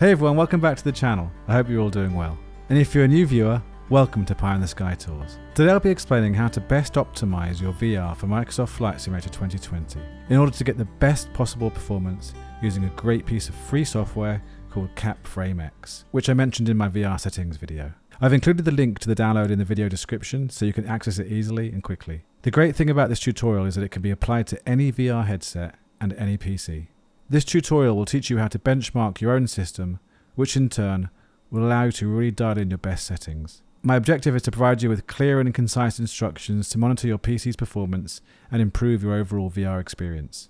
Hey everyone, welcome back to the channel. I hope you're all doing well. And if you're a new viewer, welcome to Pie in the Sky Tours. Today I'll be explaining how to best optimize your VR for Microsoft Flight Simulator 2020 in order to get the best possible performance using a great piece of free software called CapFrameX, which I mentioned in my VR settings video. I've included the link to the download in the video description so you can access it easily and quickly. The great thing about this tutorial is that it can be applied to any VR headset and any PC. This tutorial will teach you how to benchmark your own system, which in turn will allow you to really dial in your best settings. My objective is to provide you with clear and concise instructions to monitor your PC's performance and improve your overall VR experience.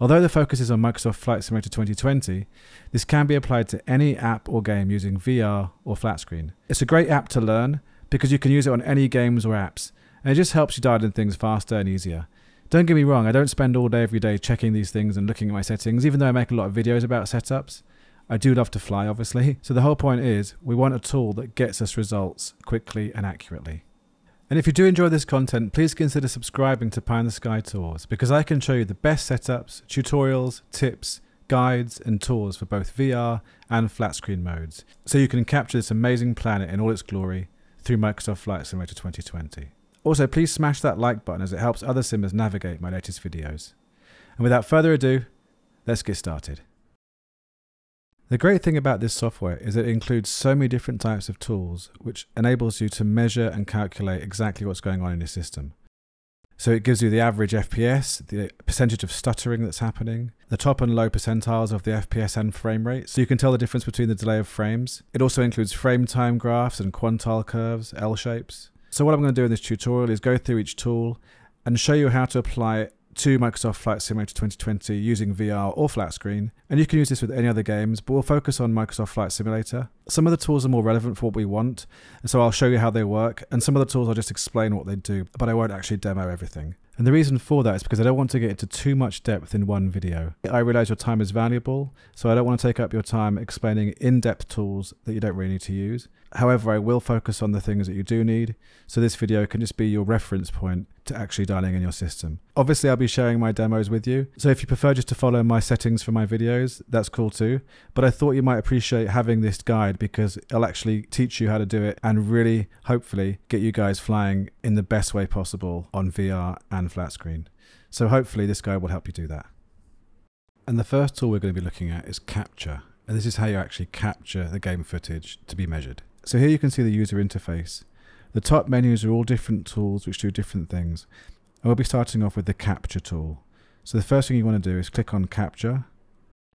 Although the focus is on Microsoft Flight Simulator 2020, this can be applied to any app or game using VR or flat screen. It's a great app to learn because you can use it on any games or apps, and it just helps you dial in things faster and easier. Don't get me wrong, I don't spend all day every day checking these things and looking at my settings, even though I make a lot of videos about setups. I do love to fly, obviously. So the whole point is, we want a tool that gets us results quickly and accurately. And if you do enjoy this content, please consider subscribing to Pie in the Sky Tours, because I can show you the best setups, tutorials, tips, guides and tours for both VR and flat screen modes, so you can capture this amazing planet in all its glory through Microsoft Flight Simulator 2020. Also, please smash that like button as it helps other simmers navigate my latest videos. And without further ado, let's get started. The great thing about this software is that it includes so many different types of tools, which enables you to measure and calculate exactly what's going on in your system. So it gives you the average FPS, the percentage of stuttering that's happening, the top and low percentiles of the FPS and frame rate, so you can tell the difference between the delay of frames. It also includes frame time graphs and quantile curves, L shapes. So what I'm going to do in this tutorial is go through each tool and show you how to apply it to Microsoft Flight Simulator 2020 using VR or flat screen. And you can use this with any other games, but we'll focus on Microsoft Flight Simulator. Some of the tools are more relevant for what we want, and so I'll show you how they work. And some of the tools I'll just explain what they do, but I won't actually demo everything. And the reason for that is because I don't want to get into too much depth in one video. I realize your time is valuable, so I don't want to take up your time explaining in-depth tools that you don't really need to use. However, I will focus on the things that you do need, so this video can just be your reference point to actually dialing in your system. Obviously, I'll be sharing my demos with you, so if you prefer just to follow my settings for my videos, that's cool too. But I thought you might appreciate having this guide because it'll actually teach you how to do it and really, hopefully, get you guys flying in the best way possible on VR and flat screen. So hopefully this guide will help you do that. And the first tool we're going to be looking at is capture. And this is how you actually capture the game footage to be measured. So here you can see the user interface. The top menus are all different tools which do different things. And we'll be starting off with the capture tool. So the first thing you want to do is click on capture.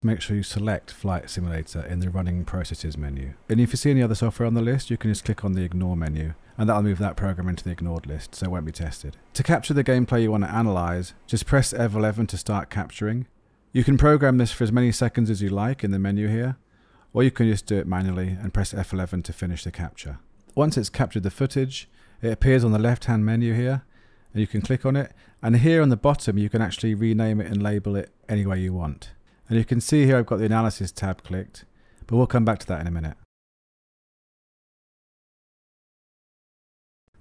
Make sure you select Flight Simulator in the running processes menu. And if you see any other software on the list, you can just click on the ignore menu, and that'll move that program into the ignored list, so it won't be tested. To capture the gameplay you want to analyze, just press F11 to start capturing. You can program this for as many seconds as you like in the menu here, or you can just do it manually and press F11 to finish the capture. Once it's captured the footage, it appears on the left-hand menu here, and you can click on it. And here on the bottom, you can actually rename it and label it any way you want. And you can see here I've got the analysis tab clicked, but we'll come back to that in a minute.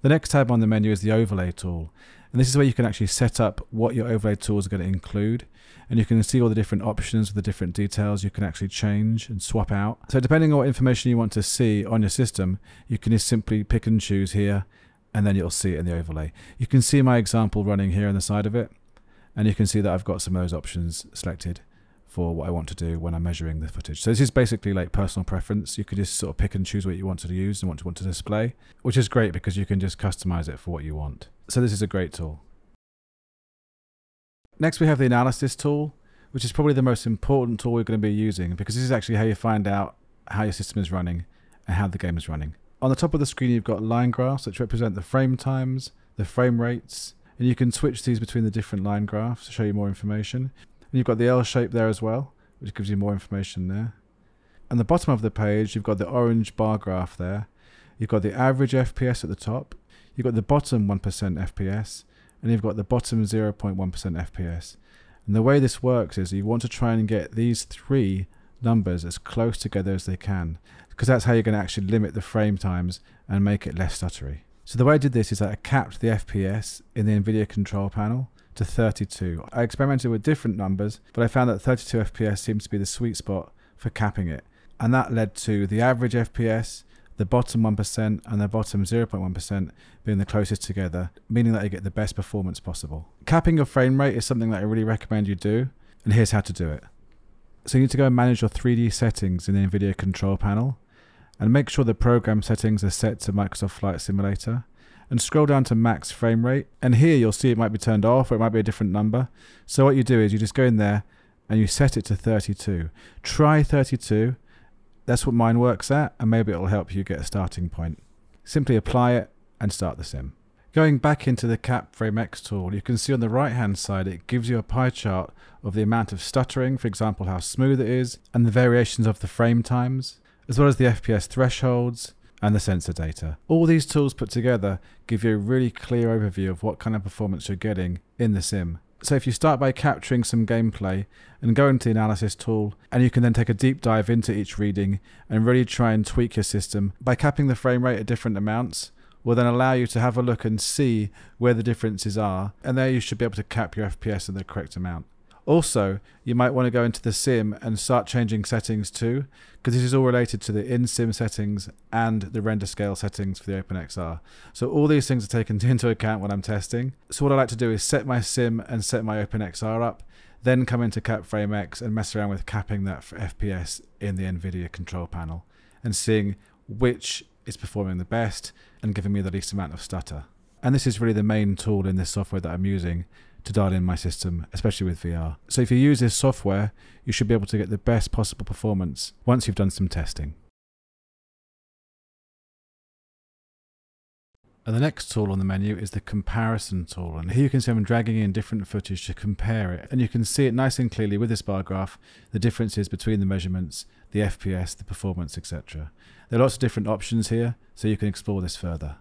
The next tab on the menu is the overlay tool. And this is where you can actually set up what your overlay tools are going to include. And you can see all the different options with the different details you can actually change and swap out. So depending on what information you want to see on your system, you can just simply pick and choose here, and then you'll see it in the overlay. You can see my example running here on the side of it. And you can see that I've got some of those options selected for what I want to do when I'm measuring the footage. So this is basically like personal preference. You can just sort of pick and choose what you want to use and what you want to display, which is great because you can just customize it for what you want. So this is a great tool. Next we have the analysis tool, which is probably the most important tool we're going to be using, because this is actually how you find out how your system is running and how the game is running. On the top of the screen you've got line graphs which represent the frame times, the frame rates, and you can switch these between the different line graphs to show you more information. And you've got the L shape there as well, which gives you more information there. And the bottom of the page, you've got the orange bar graph there. You've got the average FPS at the top. You've got the bottom 1% FPS, and you've got the bottom 0.1% FPS. And the way this works is you want to try and get these three numbers as close together as they can, because that's how you're going to actually limit the frame times and make it less stuttery. So the way I did this is that I capped the FPS in the NVIDIA control panel to 32. I experimented with different numbers, but I found that 32 FPS seems to be the sweet spot for capping it. and that led to the average FPS, the bottom 1% and the bottom 0.1% being the closest together, meaning that you get the best performance possible. Capping your frame rate is something that I really recommend you do, and here's how to do it. So you need to go and manage your 3D settings in the NVIDIA control panel, and make sure the program settings are set to Microsoft Flight Simulator, and scroll down to max frame rate, and here you'll see it might be turned off or it might be a different number. So what you do is you just go in there and you set it to 32. Try 32. That's what mine works at, and maybe it'll help you get a starting point. Simply apply it and start the sim. Going back into the CapFrameX tool, you can see on the right hand side it gives you a pie chart of the amount of stuttering, for example how smooth it is, and the variations of the frame times, as well as the FPS thresholds and the sensor data. All these tools put together give you a really clear overview of what kind of performance you're getting in the sim. So if you start by capturing some gameplay and go into the analysis tool, and you can then take a deep dive into each reading and really try and tweak your system by capping the frame rate at different amounts, will then allow you to have a look and see where the differences are, and there you should be able to cap your FPS in the correct amount. Also, you might want to go into the sim and start changing settings too, because this is all related to the in-sim settings and the render scale settings for the OpenXR. So all these things are taken into account when I'm testing. So what I like to do is set my sim and set my OpenXR up, then come into CapFrameX and mess around with capping that for FPS in the NVIDIA control panel and seeing which is performing the best and giving me the least amount of stutter. And this is really the main tool in this software that I'm using to dial in my system, especially with VR. So if you use this software, you should be able to get the best possible performance once you've done some testing. And the next tool on the menu is the comparison tool, and here you can see I'm dragging in different footage to compare it, and you can see it nice and clearly with this bar graph the differences between the measurements, the FPS, the performance, etc. There are lots of different options here, so you can explore this further.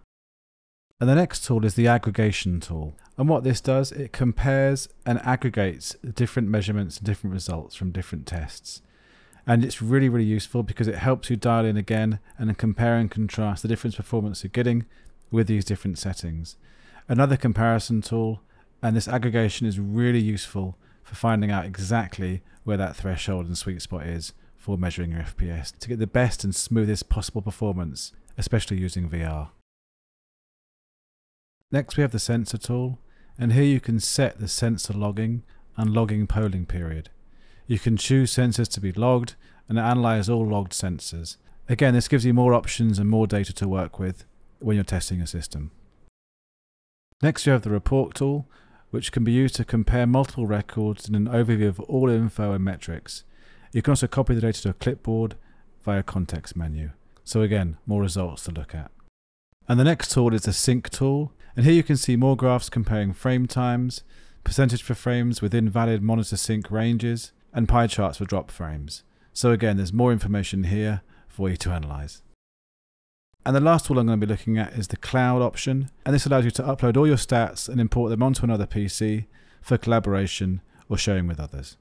And the next tool is the aggregation tool. And what this does, it compares and aggregates different measurements and different results from different tests. And it's really, really useful because it helps you dial in again and compare and contrast the different performance you're getting with these different settings. Another comparison tool, and this aggregation is really useful for finding out exactly where that threshold and sweet spot is for measuring your FPS to get the best and smoothest possible performance, especially using VR. Next we have the sensor tool, and here you can set the sensor logging and logging polling period. You can choose sensors to be logged and analyze all logged sensors. Again, this gives you more options and more data to work with when you're testing a system. Next you have the report tool, which can be used to compare multiple records in an overview of all info and metrics. You can also copy the data to a clipboard via context menu. So again, more results to look at. And the next tool is the sync tool. And here you can see more graphs comparing frame times, percentage for frames within valid monitor sync ranges, and pie charts for drop frames. So again, there's more information here for you to analyze. And the last tool I'm going to be looking at is the cloud option. And this allows you to upload all your stats and import them onto another PC for collaboration or sharing with others.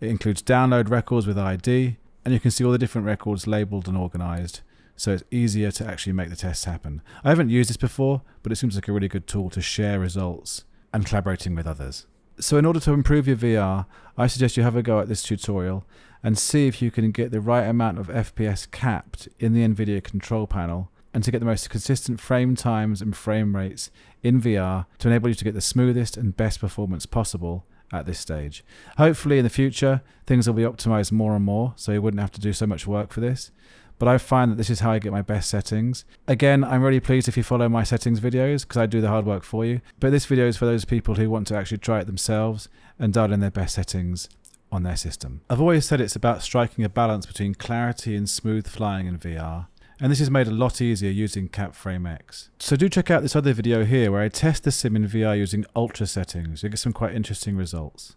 It includes download records with ID, and you can see all the different records labeled and organized, so it's easier to actually make the tests happen. I haven't used this before, but it seems like a really good tool to share results and collaborating with others. So in order to improve your VR, I suggest you have a go at this tutorial and see if you can get the right amount of FPS capped in the NVIDIA control panel, and to get the most consistent frame times and frame rates in VR to enable you to get the smoothest and best performance possible at this stage. Hopefully in the future, things will be optimized more and more, so you wouldn't have to do so much work for this. But I find that this is how I get my best settings. Again, I'm really pleased if you follow my settings videos because I do the hard work for you. But this video is for those people who want to actually try it themselves and dial in their best settings on their system. I've always said it's about striking a balance between clarity and smooth flying in VR. And this is made a lot easier using CapFrameX. So do check out this other video here where I test the sim in VR using ultra settings. You'll get some quite interesting results.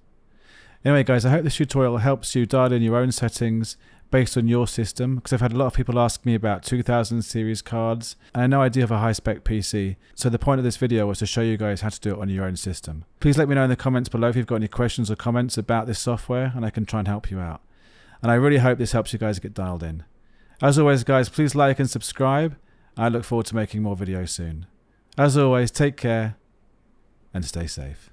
Anyway guys, I hope this tutorial helps you dial in your own settings based on your system, because I've had a lot of people ask me about 2000 series cards, and I know I do have a high spec PC, so the point of this video was to show you guys how to do it on your own system. Please let me know in the comments below if you've got any questions or comments about this software, and I can try and help you out. And I really hope this helps you guys get dialed in. As always guys, please like and subscribe, and I look forward to making more videos soon. As always, take care and stay safe.